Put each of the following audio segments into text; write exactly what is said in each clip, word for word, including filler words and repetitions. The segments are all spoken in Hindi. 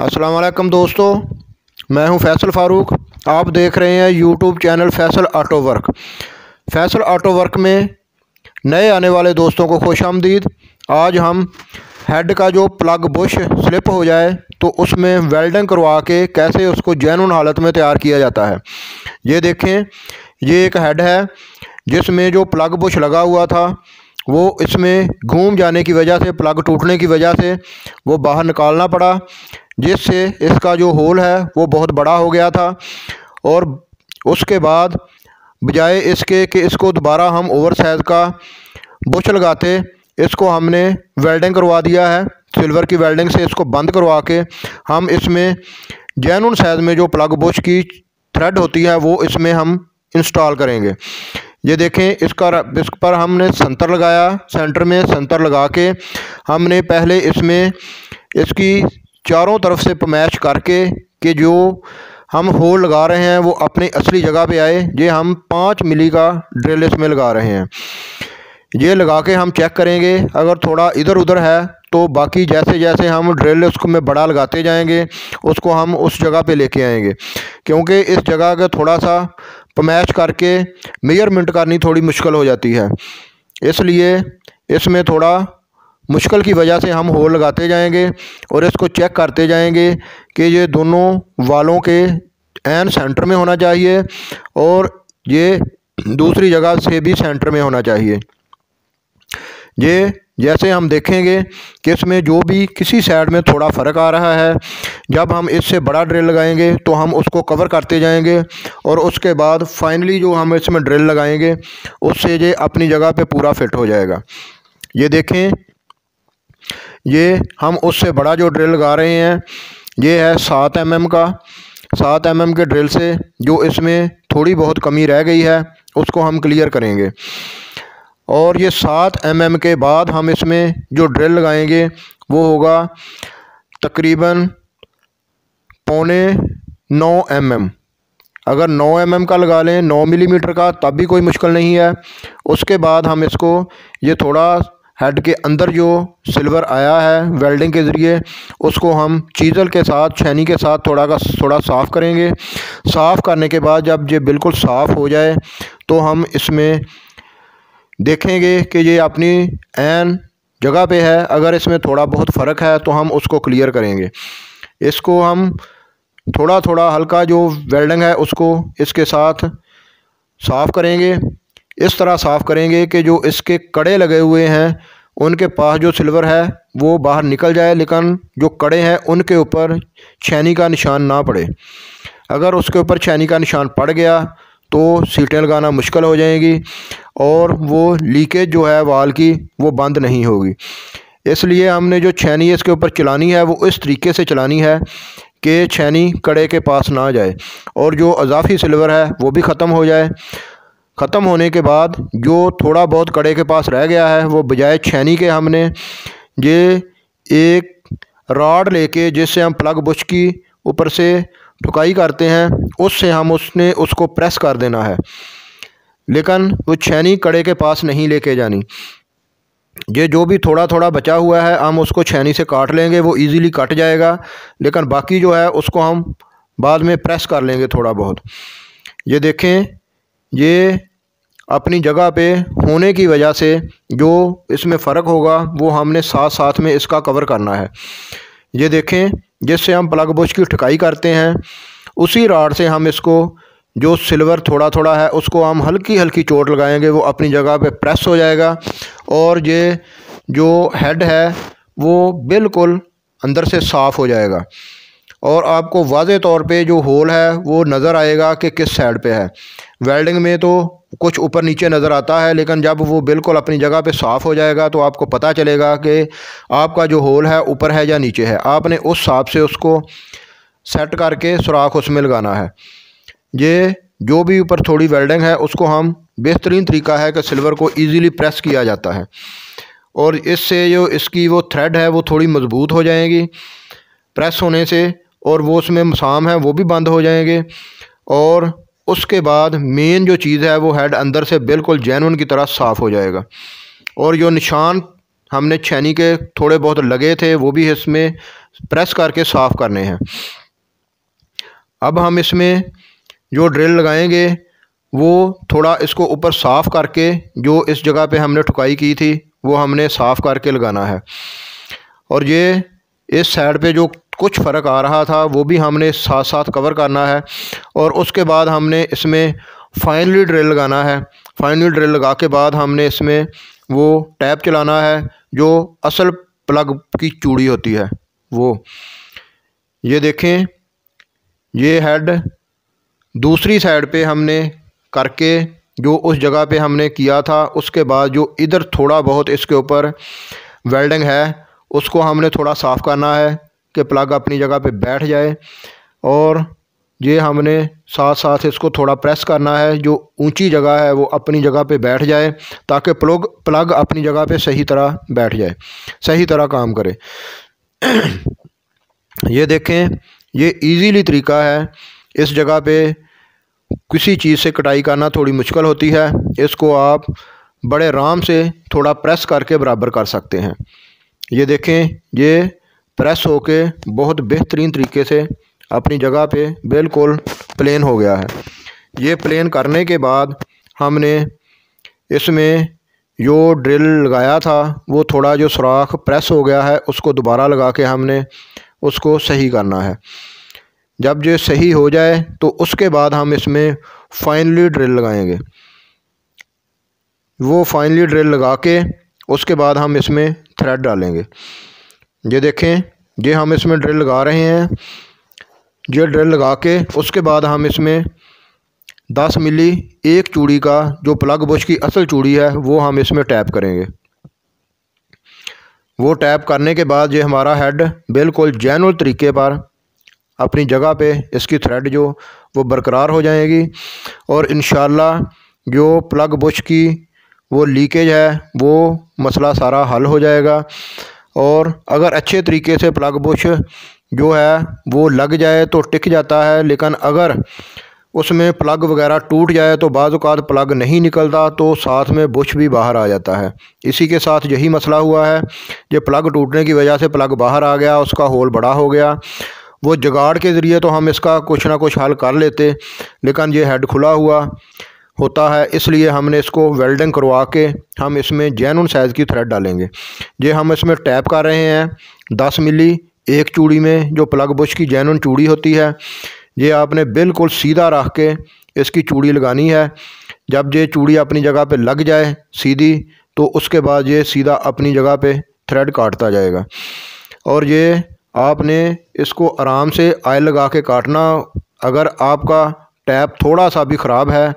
अस्सलाम वालेकुम दोस्तों, मैं हूं फैसल फारूक। आप देख रहे हैं YouTube channel Faisal auto work. Faisal auto work में नए आने वाले दोस्तों को खुश आमदीद। आज हम हेड का जो प्लग बुश स्लिप हो जाए तो उसमें वेल्डिंग करवा के कैसे उसको जेन्युइन हालत में तैयार किया जाता है। ये देखें, ये एक हेड है जिसमें जो प्लग बुश लगा हुआ था वो इसमें घूम जाने की वजह से, प्लग टूटने की वजह से वो बाहर निकालना पड़ा, जिससे इसका जो होल है वो बहुत बड़ा हो गया था। और उसके बाद बजाय इसके कि इसको दोबारा हम ओवर साइज़ का बुश लगाते, इसको हमने वेल्डिंग करवा दिया है। सिल्वर की वेल्डिंग से इसको बंद करवा के हम इसमें जेन्युइन साइज़ में जो प्लग बुश की थ्रेड होती है वो इसमें हम इंस्टॉल करेंगे। ये देखें, इसका इस पर हमने संतर लगाया, सेंटर में संतर लगा के हमने पहले इसमें इसकी चारों तरफ से पमैश करके कि जो हम होल लगा रहे हैं वो अपनी असली जगह पे आए। ये हम पाँच मिली का ड्रिल इसमें लगा रहे हैं। ये लगा के हम चेक करेंगे, अगर थोड़ा इधर उधर है तो बाकी जैसे जैसे हम ड्रिल उसको में बड़ा लगाते जाएंगे उसको हम उस जगह पे लेके आएंगे, क्योंकि इस जगह का थोड़ा सा पमैश करके मेजरमेंट करनी थोड़ी मुश्किल हो जाती है। इसलिए इसमें थोड़ा मुश्किल की वजह से हम होल लगाते जाएंगे और इसको चेक करते जाएंगे कि ये दोनों वालों के एन सेंटर में होना चाहिए और ये दूसरी जगह से भी सेंटर में होना चाहिए। ये जैसे हम देखेंगे कि इसमें जो भी किसी साइड में थोड़ा फ़र्क आ रहा है, जब हम इससे बड़ा ड्रिल लगाएंगे तो हम उसको कवर करते जाएंगे और उसके बाद फाइनली जो हम इसमें ड्रिल लगाएंगे उससे ये अपनी जगह पे पूरा फिट हो जाएगा। ये देखें, ये हम उससे बड़ा जो ड्रिल लगा रहे हैं ये है सात एम एम का। सात एम एम के ड्रिल से जो इसमें थोड़ी बहुत कमी रह गई है उसको हम क्लियर करेंगे। और ये सात एम एम के बाद हम इसमें जो ड्रिल लगाएंगे वो होगा तकरीबन पौने नौ एम एम। अगर नौ एम एम का लगा लें, नौ मिलीमीटर का, तब भी कोई मुश्किल नहीं है। उसके बाद हम इसको ये थोड़ा हेड के अंदर जो सिल्वर आया है वेल्डिंग के ज़रिए उसको हम चीज़ल के साथ, छैनी के साथ थोड़ा का थोड़ा साफ़ करेंगे। साफ़ करने के बाद जब ये बिल्कुल साफ़ हो जाए तो हम इसमें देखेंगे कि ये अपनी एन जगह पे है। अगर इसमें थोड़ा बहुत फ़र्क है तो हम उसको क्लियर करेंगे। इसको हम थोड़ा थोड़ा हल्का जो वेल्डिंग है उसको इसके साथ साफ़ करेंगे। इस तरह साफ़ करेंगे कि जो इसके कड़े लगे हुए हैं उनके पास जो सिल्वर है वो बाहर निकल जाए, लेकिन जो कड़े हैं उनके ऊपर छैनी का निशान ना पड़े। अगर उसके ऊपर छैनी का निशान पड़ गया तो सीटें लगाना मुश्किल हो जाएंगी और वो लीकेज जो है वाल की वो बंद नहीं होगी। इसलिए हमने जो छैनी इसके ऊपर चलानी है वो इस तरीके से चलानी है कि छैनी कड़े के पास ना जाए और जो अजाफी सिल्वर है वो भी ख़त्म हो जाए। ख़त्म होने के बाद जो थोड़ा बहुत कड़े के पास रह गया है वो बजाय छैनी के हमने ये एक रॉड लेके जिससे हम प्लग बुश की ऊपर से ठुकाई करते हैं उससे हम उसने उसको प्रेस कर देना है, लेकिन वो छैनी कड़े के पास नहीं लेके जानी। ये जो भी थोड़ा थोड़ा बचा हुआ है हम उसको छैनी से काट लेंगे, वो ईज़िली कट जाएगा, लेकिन बाकी जो है उसको हम बाद में प्रेस कर लेंगे थोड़ा बहुत। ये देखें, ये अपनी जगह पे होने की वजह से जो इसमें फ़र्क होगा वो हमने साथ साथ में इसका कवर करना है। ये देखें, जिससे हम प्लग बुश की ठुकाई करते हैं उसी रॉड से हम इसको जो सिल्वर थोड़ा थोड़ा है उसको हम हल्की हल्की चोट लगाएंगे, वो अपनी जगह पे प्रेस हो जाएगा और ये जो हेड है वो बिल्कुल अंदर से साफ़ हो जाएगा और आपको वाज़े तौर पे जो होल है वो नज़र आएगा कि किस साइड पे है। वेल्डिंग में तो कुछ ऊपर नीचे नज़र आता है, लेकिन जब वो बिल्कुल अपनी जगह पे साफ़ हो जाएगा तो आपको पता चलेगा कि आपका जो होल है ऊपर है या नीचे है। आपने उस हिसाब से उसको सेट करके सुराख उसमें लगाना है। ये जो भी ऊपर थोड़ी वेल्डिंग है उसको हम बेहतरीन तरीका है कि सिल्वर को ईज़िली प्रेस किया जाता है और इससे जो इसकी वो थ्रेड है वो थोड़ी मजबूत हो जाएगी प्रेस होने से और वो उसमें मसाम है वो भी बंद हो जाएंगे। और उसके बाद मेन जो चीज़ है वो हेड अंदर से बिल्कुल जेन्युइन की तरह साफ़ हो जाएगा और जो निशान हमने छैनी के थोड़े बहुत लगे थे वो भी इसमें प्रेस करके साफ़ करने हैं। अब हम इसमें जो ड्रिल लगाएंगे वो थोड़ा इसको ऊपर साफ़ करके, जो इस जगह पे हमने ठुकाई की थी वो हमने साफ़ करके लगाना है। और ये इस साइड पे जो कुछ फ़र्क आ रहा था वो भी हमने साथ साथ कवर करना है। और उसके बाद हमने इसमें फाइनली ड्रिल लगाना है। फाइनली ड्रिल लगा के बाद हमने इसमें वो टैप चलाना है जो असल प्लग की चूड़ी होती है वो। ये देखें, ये हेड दूसरी साइड पे हमने करके जो उस जगह पे हमने किया था, उसके बाद जो इधर थोड़ा बहुत इसके ऊपर वेल्डिंग है उसको हमने थोड़ा साफ़ करना है कि प्लग अपनी जगह पे बैठ जाए। और ये हमने साथ साथ इसको थोड़ा प्रेस करना है, जो ऊंची जगह है वो अपनी जगह पे बैठ जाए ताकि प्लग प्लग अपनी जगह पे सही तरह बैठ जाए, सही तरह काम करे। ये देखें, ये इजीली तरीका है। इस जगह पे किसी चीज़ से कटाई करना थोड़ी मुश्किल होती है, इसको आप बड़े आराम से थोड़ा प्रेस करके बराबर कर सकते हैं। ये देखें, ये प्रेस होके बहुत बेहतरीन तरीके से अपनी जगह पे बिल्कुल प्लेन हो गया है। ये प्लेन करने के बाद हमने इसमें जो ड्रिल लगाया था वो थोड़ा जो सुराख प्रेस हो गया है उसको दोबारा लगा के हमने उसको सही करना है। जब ये सही हो जाए तो उसके बाद हम इसमें फाइनली ड्रिल लगाएंगे। वो फाइनली ड्रिल लगा के उसके बाद हम इसमें थ्रेड डालेंगे। ये देखें, ये हम इसमें ड्रिल लगा रहे हैं। ये ड्रिल लगा के उसके बाद हम इसमें दस मिली एक चूड़ी का जो प्लग बुश की असल चूड़ी है वो हम इसमें टैप करेंगे। वो टैप करने के बाद ये हमारा हेड बिल्कुल जेनुअल तरीके पर अपनी जगह पे इसकी थ्रेड जो वो बरकरार हो जाएगी। और इंशाल्लाह जो प्लग बुश की वो लीकेज है वो मसला सारा हल हो जाएगा। और अगर अच्छे तरीके से प्लग बुश जो है वो लग जाए तो टिक जाता है, लेकिन अगर उसमें प्लग वगैरह टूट जाए तो बाज़ औक़ात प्लग नहीं निकलता तो साथ में बुश भी बाहर आ जाता है। इसी के साथ यही मसला हुआ है, जो प्लग टूटने की वजह से प्लग बाहर आ गया, उसका होल बड़ा हो गया। वो जुगाड़ के ज़रिए तो हम इसका कुछ ना कुछ हल कर लेते, लेकिन ये हेड खुला हुआ होता है, इसलिए हमने इसको वेल्डिंग करवा के हम इसमें जेनुइन साइज़ की थ्रेड डालेंगे। ये हम इसमें टैप कर रहे हैं दस मिली एक चूड़ी में, जो प्लग बुश की जेनुइन चूड़ी होती है। ये आपने बिल्कुल सीधा रख के इसकी चूड़ी लगानी है। जब ये चूड़ी अपनी जगह पे लग जाए सीधी तो उसके बाद ये सीधा अपनी जगह पे थ्रेड काटता जाएगा। और ये आपने इसको आराम से आयल लगा के काटना। अगर आपका टैप थोड़ा सा भी ख़राब है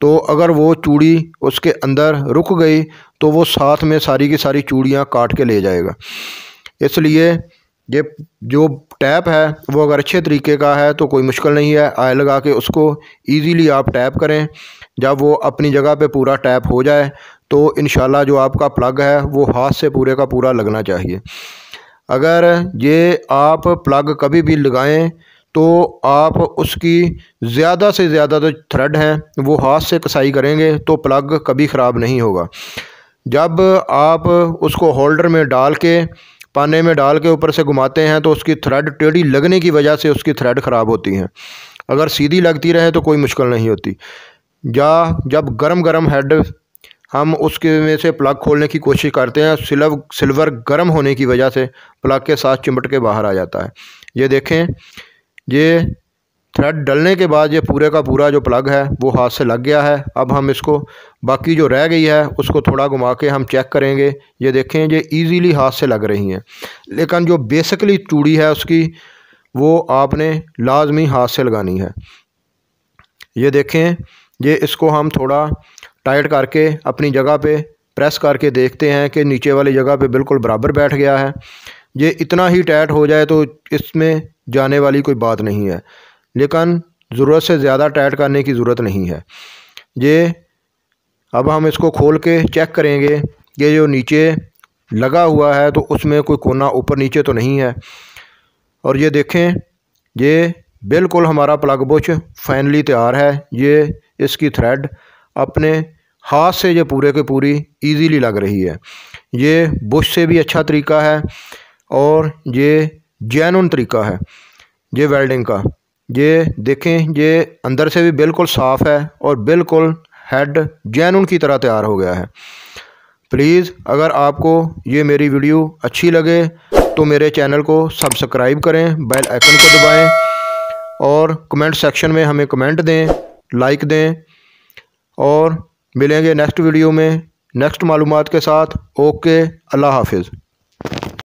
तो अगर वो चूड़ी उसके अंदर रुक गई तो वो साथ में सारी की सारी चूड़ियाँ काट के ले जाएगा। इसलिए ये जो टैप है वो अगर अच्छे तरीके का है तो कोई मुश्किल नहीं है, आय लगा के उसको इजीली आप टैप करें। जब वो अपनी जगह पे पूरा टैप हो जाए तो इंशाल्लाह जो आपका प्लग है वो हाथ से पूरे का पूरा लगना चाहिए। अगर ये आप प्लग कभी भी लगाएं तो आप उसकी ज़्यादा से ज़्यादा जो थ्रेड हैं वो हाथ से कसाई करेंगे तो प्लग कभी ख़राब नहीं होगा। जब आप उसको होल्डर में डाल के पाने में डाल के ऊपर से घुमाते हैं तो उसकी थ्रेड टेढ़ी लगने की वजह से उसकी थ्रेड ख़राब होती हैं। अगर सीधी लगती रहे तो कोई मुश्किल नहीं होती। या जब गरम गरम हेड हम उसके में से प्लग खोलने की कोशिश करते हैं, सिल्वर सिल्वर गरम होने की वजह से प्लग के साथ चिमट के बाहर आ जाता है। ये देखें, ये थ्रेड डलने के बाद ये पूरे का पूरा जो प्लग है वो हाथ से लग गया है। अब हम इसको बाकी जो रह गई है उसको थोड़ा घुमा के हम चेक करेंगे। ये देखें, ये इजीली हाथ से लग रही हैं, लेकिन जो बेसिकली चूड़ी है उसकी वो आपने लाजमी हाथ से लगानी है। ये देखें, ये इसको हम थोड़ा टाइट करके अपनी जगह पे प्रेस करके देखते हैं कि नीचे वाली जगह पे बिल्कुल बराबर बैठ गया है। ये इतना ही टाइट हो जाए तो इसमें जाने वाली कोई बात नहीं है, लेकिन ज़रूरत से ज़्यादा टाइट करने की ज़रूरत नहीं है। ये अब हम इसको खोल के चेक करेंगे, ये जो नीचे लगा हुआ है तो उसमें कोई कोना ऊपर नीचे तो नहीं है। और ये देखें, ये बिल्कुल हमारा प्लग बुश फाइनली तैयार है। ये इसकी थ्रेड अपने हाथ से ये पूरे के पूरी ईज़ीली लग रही है। ये बुश से भी अच्छा तरीका है और ये जेन्युइन तरीका है ये वेल्डिंग का। ये देखें ये अंदर से भी बिल्कुल साफ़ है और बिल्कुल हेड जेन्युइन की तरह तैयार हो गया है। प्लीज़ अगर आपको ये मेरी वीडियो अच्छी लगे तो मेरे चैनल को सब्सक्राइब करें, बेल आइकन को दबाएं और कमेंट सेक्शन में हमें कमेंट दें, लाइक दें और मिलेंगे नेक्स्ट वीडियो में नेक्स्ट मालूमात के साथ। ओके, अल्लाह हाफिज़।